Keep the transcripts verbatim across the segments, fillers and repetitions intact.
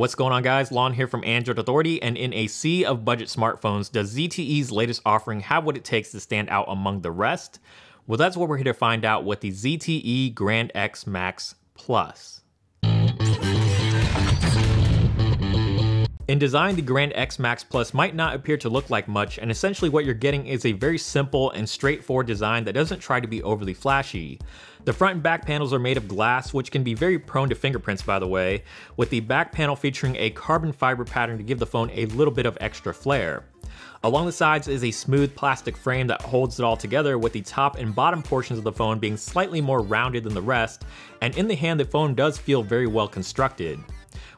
What's going on, guys? Lon here from Android Authority, and in a sea of budget smartphones, does Z T E's latest offering have what it takes to stand out among the rest? Well, that's what we're here to find out with the Z T E Grand X Max plus. In design, the Grand X Max Plus might not appear to look like much, and essentially what you're getting is a very simple and straightforward design that doesn't try to be overly flashy. The front and back panels are made of glass, which can be very prone to fingerprints, by the way, with the back panel featuring a carbon fiber pattern to give the phone a little bit of extra flair. Along the sides is a smooth plastic frame that holds it all together, with the top and bottom portions of the phone being slightly more rounded than the rest, and in the hand the phone does feel very well constructed.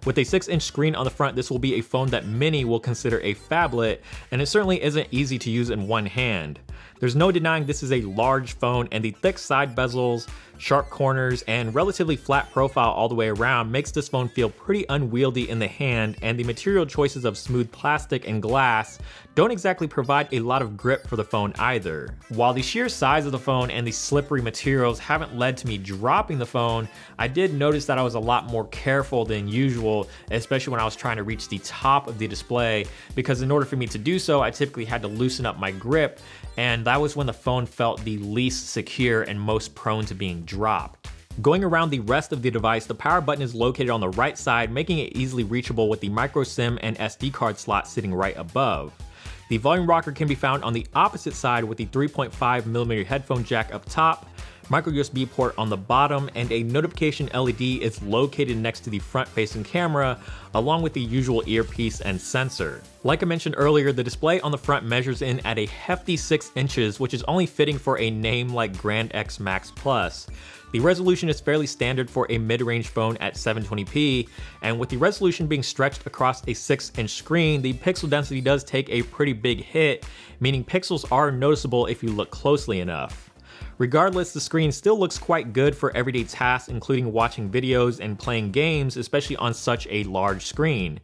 With a six inch screen on the front, this will be a phone that many will consider a phablet, and it certainly isn't easy to use in one hand. There's no denying this is a large phone, and the thick side bezels, sharp corners, and relatively flat profile all the way around makes this phone feel pretty unwieldy in the hand, and the material choices of smooth plastic and glass don't exactly provide a lot of grip for the phone either. While the sheer size of the phone and the slippery materials haven't led to me dropping the phone, I did notice that I was a lot more careful than usual, especially when I was trying to reach the top of the display, because in order for me to do so, I typically had to loosen up my grip, and that was when the phone felt the least secure and most prone to being dropped. Going around the rest of the device, the power button is located on the right side, making it easily reachable with the micro SIM and S D card slot sitting right above. The volume rocker can be found on the opposite side with the three point five millimeter headphone jack up top, micro U S B port on the bottom, and a notification L E D is located next to the front-facing camera, along with the usual earpiece and sensor. Like I mentioned earlier, the display on the front measures in at a hefty six inches, which is only fitting for a name like Grand X Max Plus. The resolution is fairly standard for a mid-range phone at seven twenty p, and with the resolution being stretched across a six inch screen, the pixel density does take a pretty big hit, meaning pixels are noticeable if you look closely enough. Regardless, the screen still looks quite good for everyday tasks, including watching videos and playing games, especially on such a large screen.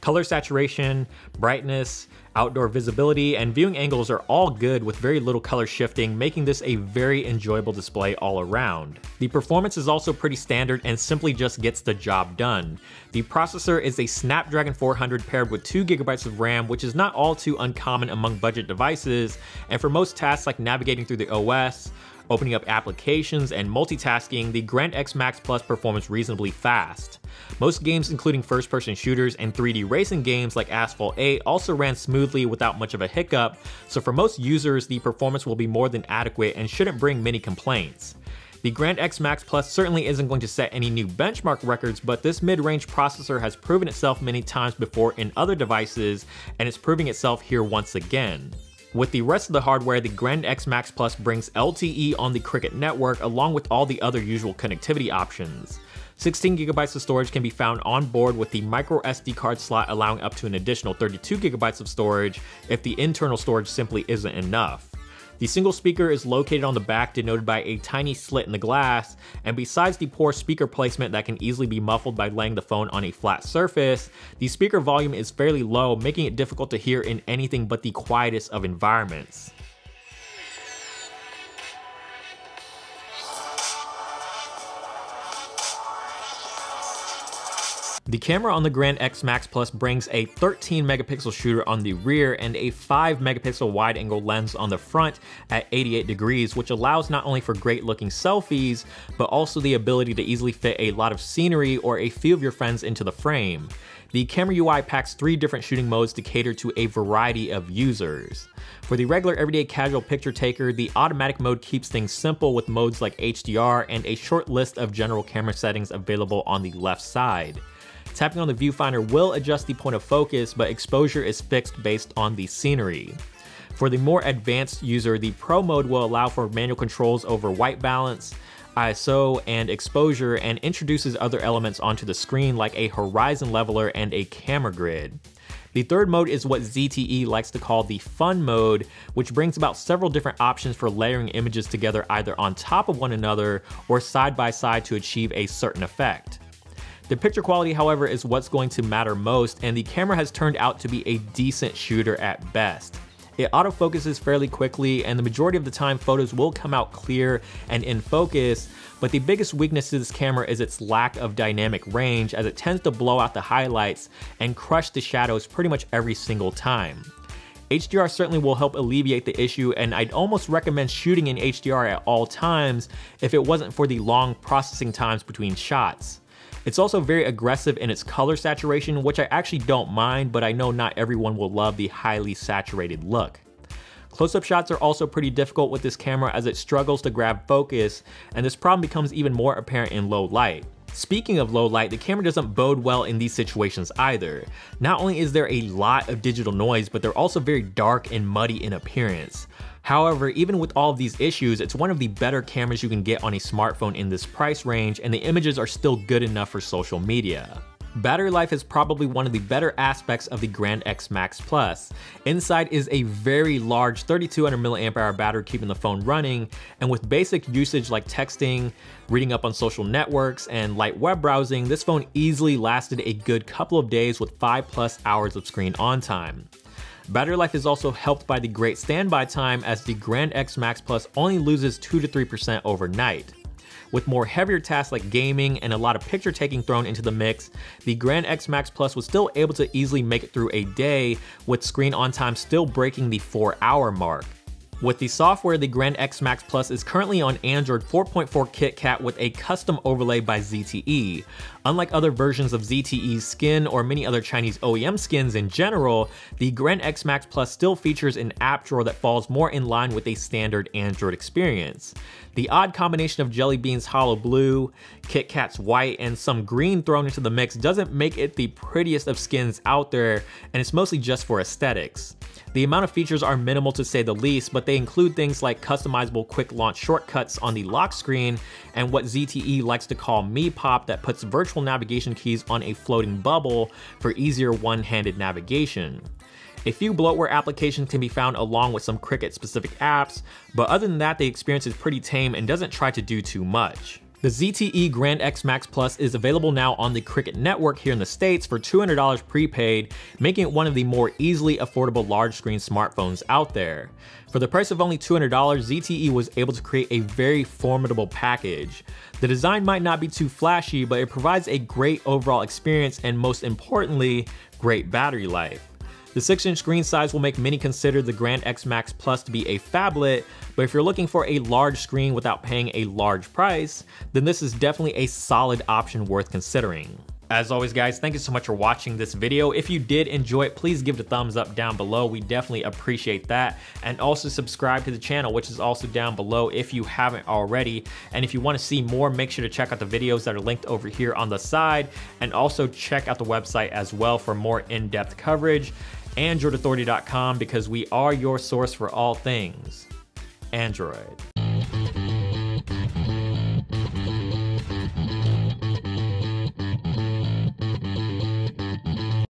Color saturation, brightness, outdoor visibility, and viewing angles are all good with very little color shifting, making this a very enjoyable display all around. The performance is also pretty standard and simply just gets the job done. The processor is a Snapdragon four hundred paired with two gigabytes of RAM, which is not all too uncommon among budget devices, and for most tasks like navigating through the O S, opening up applications, and multitasking, the Grand X Max Plus performs reasonably fast. Most games, including first-person shooters and three D racing games like Asphalt eight, also ran smoothly without much of a hiccup, so for most users, the performance will be more than adequate and shouldn't bring many complaints. The Grand X Max Plus certainly isn't going to set any new benchmark records, but this mid-range processor has proven itself many times before in other devices, and it's proving itself here once again. With the rest of the hardware, the Grand X Max Plus brings L T E on the Cricket network along with all the other usual connectivity options. sixteen gigabytes of storage can be found on board, with the micro S D card slot allowing up to an additional thirty-two gigabytes of storage if the internal storage simply isn't enough. The single speaker is located on the back, denoted by a tiny slit in the glass, and besides the poor speaker placement that can easily be muffled by laying the phone on a flat surface, the speaker volume is fairly low, making it difficult to hear in anything but the quietest of environments. The camera on the Grand X Max Plus brings a thirteen megapixel shooter on the rear and a five megapixel wide angle lens on the front at eighty-eight degrees, which allows not only for great looking selfies, but also the ability to easily fit a lot of scenery or a few of your friends into the frame. The camera U I packs three different shooting modes to cater to a variety of users. For the regular everyday casual picture taker, the automatic mode keeps things simple with modes like H D R and a short list of general camera settings available on the left side. Tapping on the viewfinder will adjust the point of focus, but exposure is fixed based on the scenery. For the more advanced user, the Pro mode will allow for manual controls over white balance, I S O, and exposure, and introduces other elements onto the screen like a horizon leveler and a camera grid. The third mode is what Z T E likes to call the fun mode, which brings about several different options for layering images together either on top of one another or side by side to achieve a certain effect. The picture quality, however, is what's going to matter most, and the camera has turned out to be a decent shooter at best. it autofocuses fairly quickly, and the majority of the time photos will come out clear and in focus. But the biggest weakness to this camera is its lack of dynamic range, as it tends to blow out the highlights and crush the shadows pretty much every single time. H D R certainly will help alleviate the issue, and I'd almost recommend shooting in H D R at all times if it wasn't for the long processing times between shots. It's also very aggressive in its color saturation, which I actually don't mind, but I know not everyone will love the highly saturated look. Close-up shots are also pretty difficult with this camera, as it struggles to grab focus, and this problem becomes even more apparent in low light. Speaking of low light, the camera doesn't bode well in these situations either. Not only is there a lot of digital noise, but they're also very dark and muddy in appearance. However, even with all of these issues, it's one of the better cameras you can get on a smartphone in this price range, and the images are still good enough for social media. Battery life is probably one of the better aspects of the Grand X Max plus. Inside is a very large thirty-two hundred milliamp hour battery keeping the phone running, and with basic usage like texting, reading up on social networks, and light web browsing, this phone easily lasted a good couple of days with five plus hours of screen on time. Battery life is also helped by the great standby time, as the Grand X Max Plus only loses two to three percent overnight. With more heavier tasks like gaming and a lot of picture taking thrown into the mix, the Grand X Max Plus was still able to easily make it through a day, with screen on time still breaking the four hour mark. With the software, the Grand X Max Plus is currently on Android four point four KitKat with a custom overlay by Z T E. Unlike other versions of Z T E's skin or many other Chinese O E M skins in general, the Grand X Max Plus still features an app drawer that falls more in line with a standard Android experience. The odd combination of Jelly Bean's hollow blue, KitKat's white, and some green thrown into the mix doesn't make it the prettiest of skins out there, and it's mostly just for aesthetics. The amount of features are minimal to say the least, but they include things like customizable quick launch shortcuts on the lock screen and what Z T E likes to call MiPop, that puts virtual navigation keys on a floating bubble for easier one-handed navigation. A few bloatware applications can be found along with some Cricket specific apps, but other than that, the experience is pretty tame and doesn't try to do too much. The Z T E Grand X Max Plus is available now on the Cricket network here in the States for two hundred dollars prepaid, making it one of the more easily affordable large screen smartphones out there. For the price of only two hundred dollars, Z T E was able to create a very formidable package. The design might not be too flashy, but it provides a great overall experience and, most importantly, great battery life. The six inch screen size will make many consider the Grand X Max Plus to be a phablet, but if you're looking for a large screen without paying a large price, then this is definitely a solid option worth considering. As always, guys, thank you so much for watching this video. If you did enjoy it, please give it a thumbs up down below. We definitely appreciate that. And also subscribe to the channel, which is also down below if you haven't already. And if you want to see more, make sure to check out the videos that are linked over here on the side. And also check out the website as well for more in-depth coverage. Android Authority dot com, because we are your source for all things Android.